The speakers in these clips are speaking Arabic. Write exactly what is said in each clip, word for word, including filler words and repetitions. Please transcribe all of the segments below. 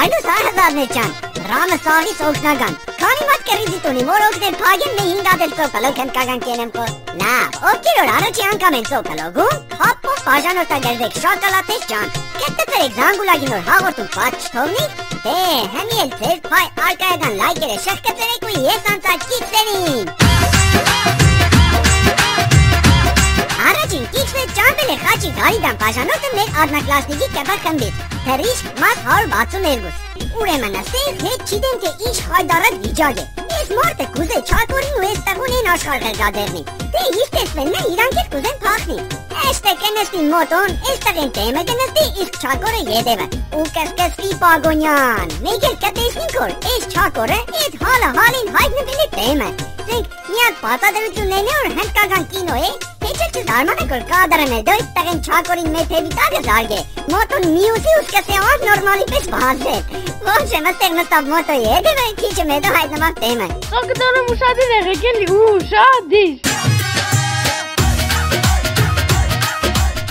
Ajde sada zadnećan, drama sali sošnagan. Kani mat kari zituni morog den pagen me ingadel sokalo kan kagan kenem ko. La, okiro raro chian kamen sokalo gu. Hoppo pajanor ta geldek şakalate can. Kette ter exangula ginor havortun patch tomni. Te haniel ter pay arkadan laikere şefketere ku yesan ta kitsenin. Aracin kitse can bele kaçi garidan pajanor ta mer adna klasniki kebar kandit. تريش مات هار باتو نيرغوس ورمانا سيف هيك چيدن كه ايش خايدارات بيجاده اس مارت كوزه چاكورين وستغونين اشخار غلقادرني تي هيفتس بننا ايران كت كوزن پاخني اشتاكه نستين موتون اشتاكين تيمكه نستي ايش چاكوره يدهور او كسكسي پاگونيان ميگل كتشنين كور ايش چاكوره ايد حالا حالين هايد نبيني تيمك تيك نياد پاتا دلتو نينه ور هند كاغان كينو اي تيچه چزارمانه كور قادرنه دو اشتاكين چاكورين ميته بيتاگه زارگه موتون ميوسي उसके से और नॉर्मली पेश बाहर से वो समझते हैं मतलब मौत तो ये देवे कि जो मैं तो हाइट नमक तेम है तो कितना मुशादी है लेकिन मुशादी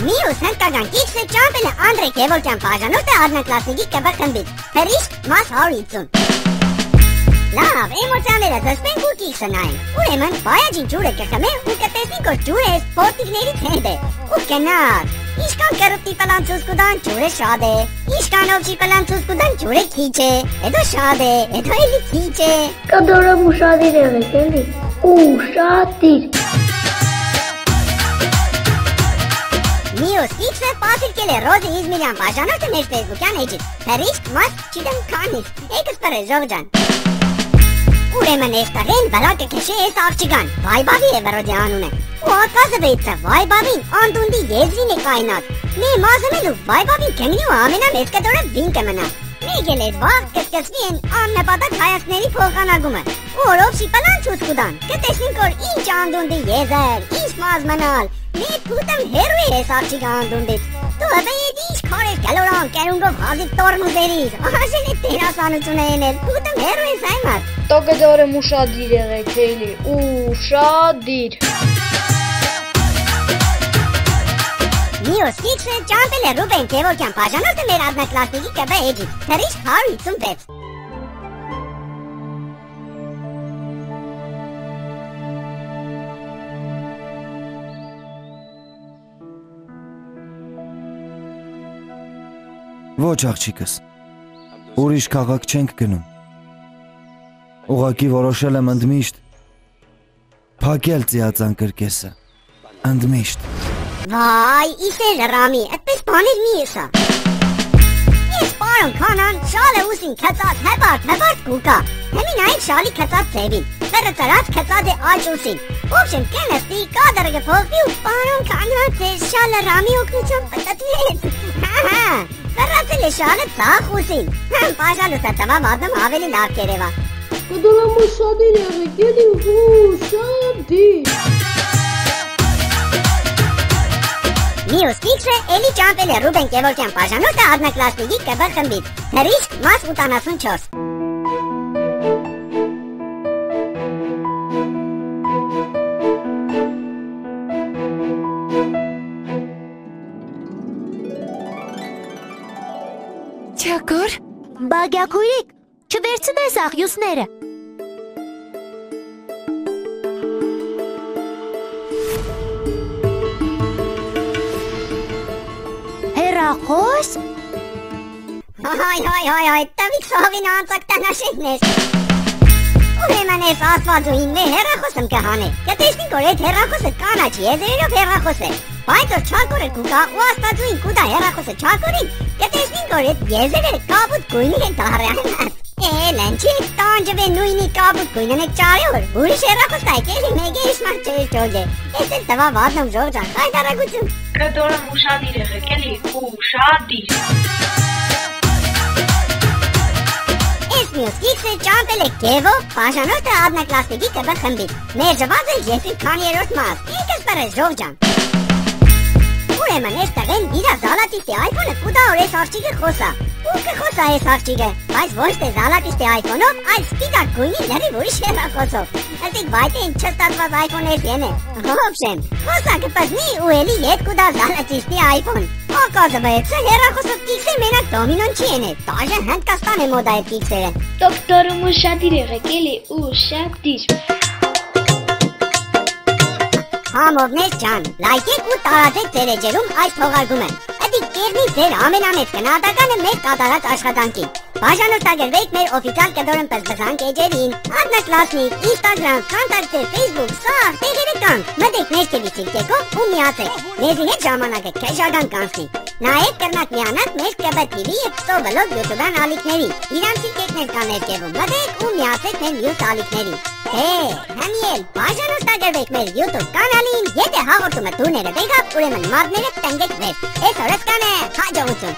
میو سنتاگان کیچه چامپله آندری کیبل چامپاگان اوت آدنا کلاسیکی کبر کندید پریش ماس هاریتون لا ایمو چامله دستن کوکی سنای اوه من بایا جین چوره ککمه او کتیسی کو چوره سپورتی نیری تنده او کنار اشکان کروتی پلان چوز کدان چوره شاده اشکان اوچی پلان چوز کدان چوره کیچه ادو شاده ادو ایلی کیچه کدورا مشادی روی کلی او شادی میوس ایچه پاسیل کلی روزی ایزمیریان پاشانو تنیش فیسبوکیان ایچید پریشت مست چیدم کانیش ایکس پر رزوب جان ورمن استغل بلاك كشي اساقچگان وای بابی اورو جانونه او آکاز بیتسا وای بابی آنتوندی یزرینه کائنات می مازملو وای بابی کنگنیو آمینام اسکدوڑا بینکمنا میگل ادواق کسکسوین آمنا پادا کھایاسنیری فوقاناگومه اوروپشی پلان چوزکودان کتشنین کور ایچ آندوندی یزر ایش مازمنال می پوتم هروی اساقچگ آندوندیت تو ابید ایش کارش گلوران کرونگو غازی تورمو زیریز آشلی تیرا سانوچونه اینل پوتم هروی سایمت تو کدار مشادیر غیلی او شادیر میو سیکسه چامپل روبن کیول کم پاجانو ته میر آدنا کلاسیکی کبه ایجید تریش هاری تون بپس Ոչ աղջիկս, ուրիշ քաղաք չենք գնում, ուղղակի որոշել եմ ընդմիշտ փակել ծիածան կրկեսը, ընդմիշտ։ Վայ, իսել հրամի, այդպես բաներ մի եսա։ Ես պարոն կանան շալը ուսին կծած հեպարդ-հեպարդ կուկա, հեմին այդ շալի կծած ձևին, բերը ծրած կծած է աջ ուսին, ուպշմ կենստի կադրը գվողվի ու պարոն կանան ձեզ շալը հրամի օգնությամբ պտտվեց Սարացել է շանը ծախ ուսին, հմ պաժանուս է տվա մազմ ավելի լավ կերևա։ Կդորամ ու շադիր եղեք, էլի ու շադիր։ Միուս կիչը էլի ճամպել է Ռուբեն կևոլկյան պաժանուս է ազնակլասնիգի կբր խմբիտ, հրիշ մաս ութանասուն չորս։ Չակուր, բագյակուրիկ, չվերցնես աղյուսները։ Հերախոս։ Հայ, հայ, հայ, հայ, տավիկ սովին անցակ տանաշենքներ։ Ուրեման ես ասվածուին մե հերախոսըմ կհանել, կտեսնին կոր էդ հերախոսը կանաչի, եզերերով հերախոս է։ Բայց որ չակորը կուկա ու աստածույն կուտա հերախոսը չակորին, կտեսնին կոր էդ եզերը կաբուտ գույնի են տարյանաս։ Էլ են չիկ տանջվ է նույնի կաբուտ գույնն եք ճարևոր, ուրիշ հերախոսը այք էլի մեկ է իշմար չեր չոզ է, ես էլ տվա վազնում ժողջան, այդ առագություն։ Կդորը մուշադիր եղեք էլի ուշադիր։ Ես մյուս կիքսը ճամպել է կևո, պաշանորդը ադնակլասնիկի կբը խմբիտ, մեր ժվազը եսին քան երորդ մաս, ինքս պրը ժողջան։ Ուրեմն էստեղեն իրա զալատիստ է այփոնը կուտա որ ես աղջիկը խոսա, ու կխոսա ես աղջիկը, բայց ոչ թե զալատիստ է այփոնով, այլ սպիտակ գույնի լրիվ ուրիշ հեռախոսով, ասիկ բայտե ինչ չստացված այփոներ են է, հոբշեմ, խոսա կպզնի ու էլի երկու դա զալատիստի այփոն, هكذا بيتسا هيراكوسو كيكسي مينك دومينون تشيني طاجن هند كاستاني موداي كيكسي دكتور موشا ديري غيكيلي وشا بديش هاموغنيس جان لايكيك وطاراتيك تيري جيروم ايش توغارغومن ادي كيرني زير آمين آميت كناداكان ميت قادارات عشقاتانكي باشانو تاگرويك مير اوفيسال كدورن پزبزانك اجيرين ادنا كلاسنيك انستاگرام کانتاکتر فيسبوك سار تيغيري کانك مدك ميش كبيسي كيكو ومياسي نيزينه جاماناك كشاگان کانسي نايك کرناك ميانات ميش كبه تيوي اكسو بلوك يوتوبان آليك نيري ايرانسي كيكنر کانر كيبو مدك ومياسي مير ميوت آليك نيري هي هميل باشانو تاگرويك مير يوتوب کانالين يده هاورتو متونر بيغاب ورمن مادنر تنگك ويب ايسورس کانه حاجة وصول.